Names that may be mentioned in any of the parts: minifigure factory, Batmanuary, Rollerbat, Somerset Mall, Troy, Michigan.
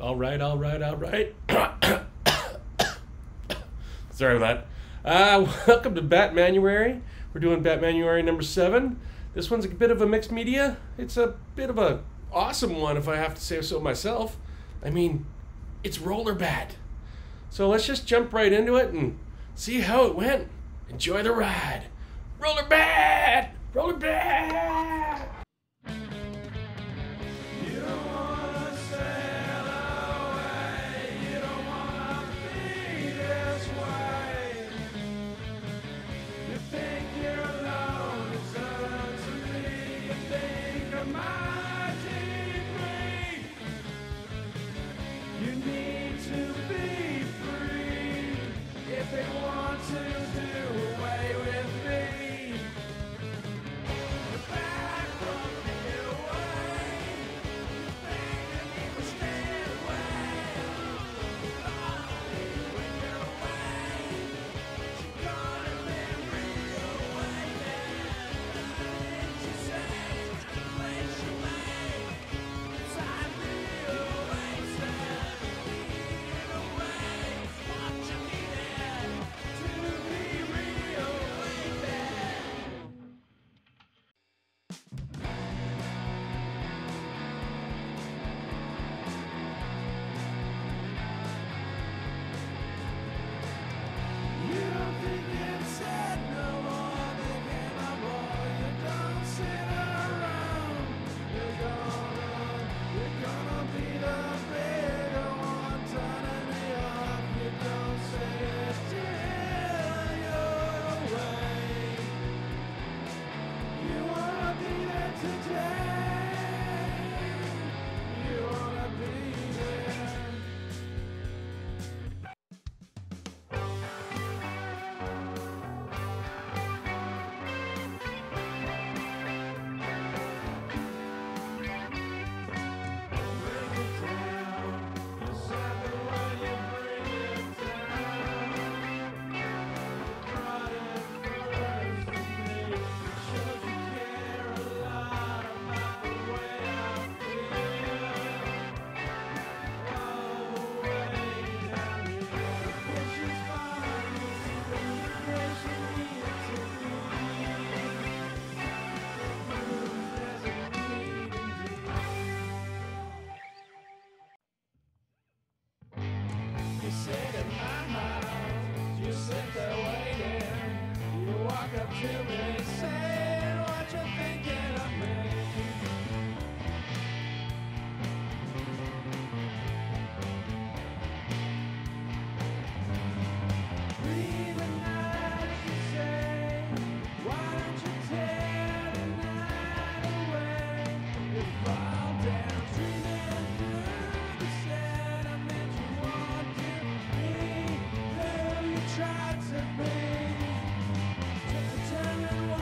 All right, all right, all right. Sorry about that. Welcome to Batmanuary. We're doing Batmanuary number 7. This one's a bit of a mixed media. It's a bit of a awesome one, if I have to say so myself. I mean, it's Rollerbat. So let's just jump right into it and see how it went. Enjoy the ride. Rollerbat! Rollerbat! Sit in my house, you sit there waiting. You walk up to me, say what you're thinking of me. Tried to be just a turn and walk.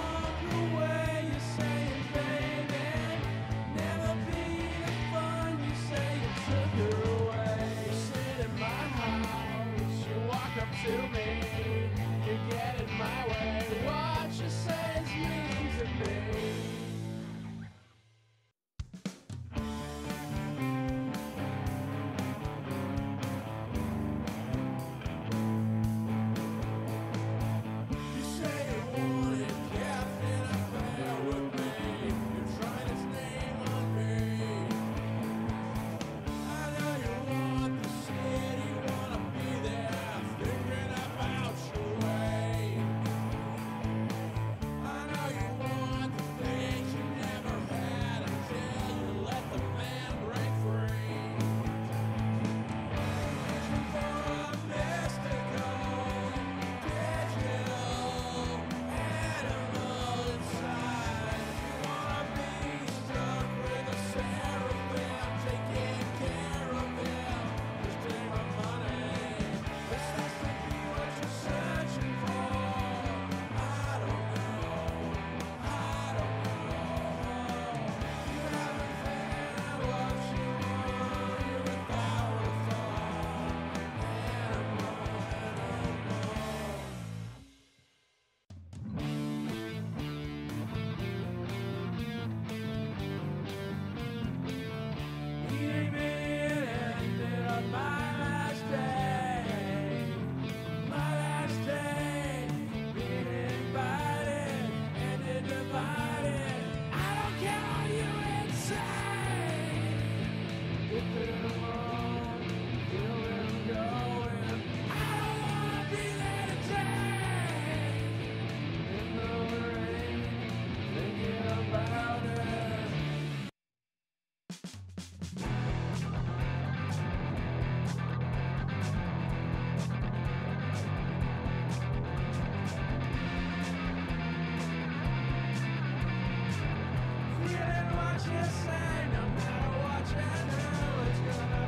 Just saying, I'm now watching how it's gonna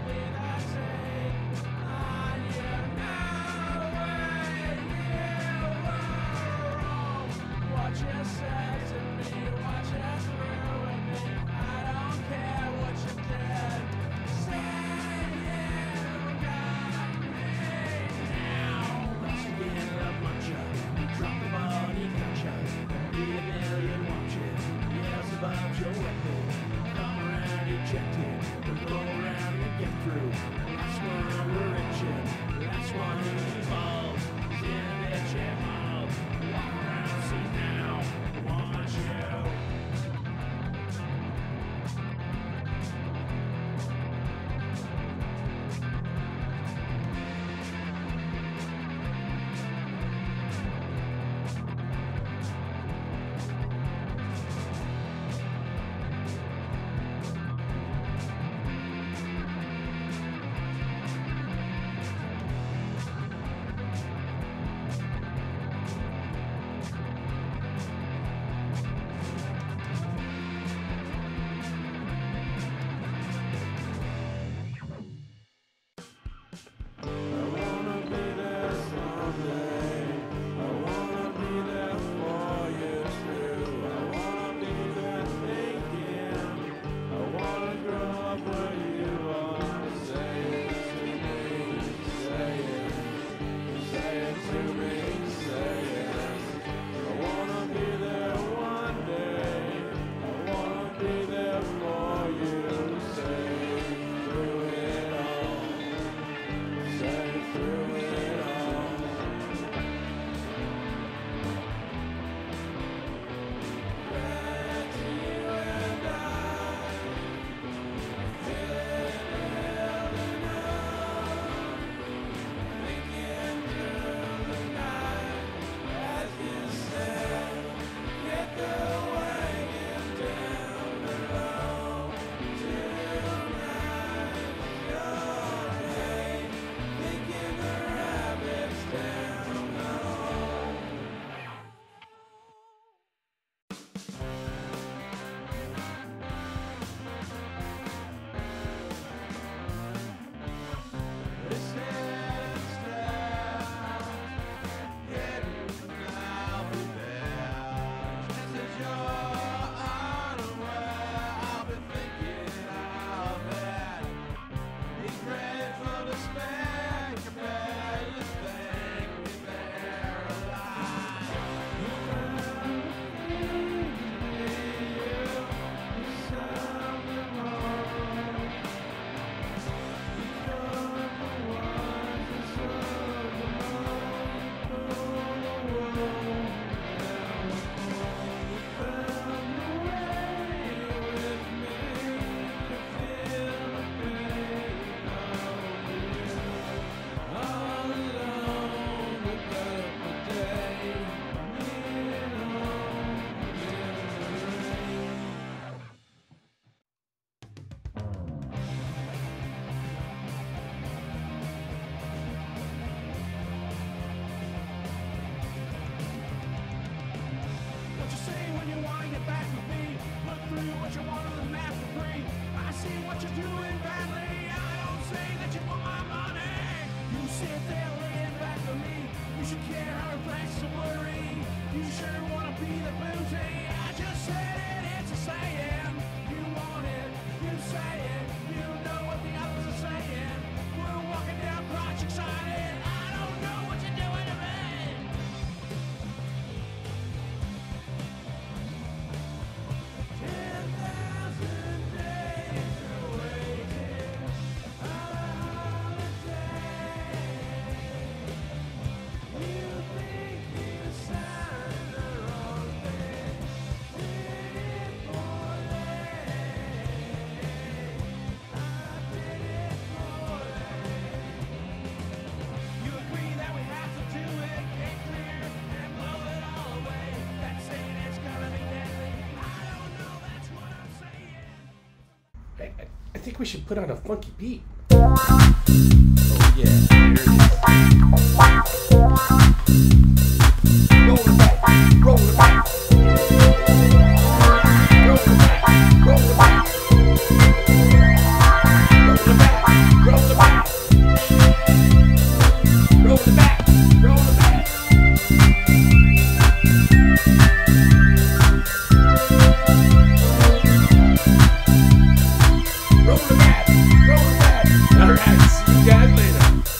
we should put on a funky beat. Oh yeah, here it is. Rollerbat, rollerbat. Rollerbat, rollerbat. Rollerbat, rollerbat. Rollerbat, rollerbat. Rollerbat, rollerbat. Alright, see you guys later.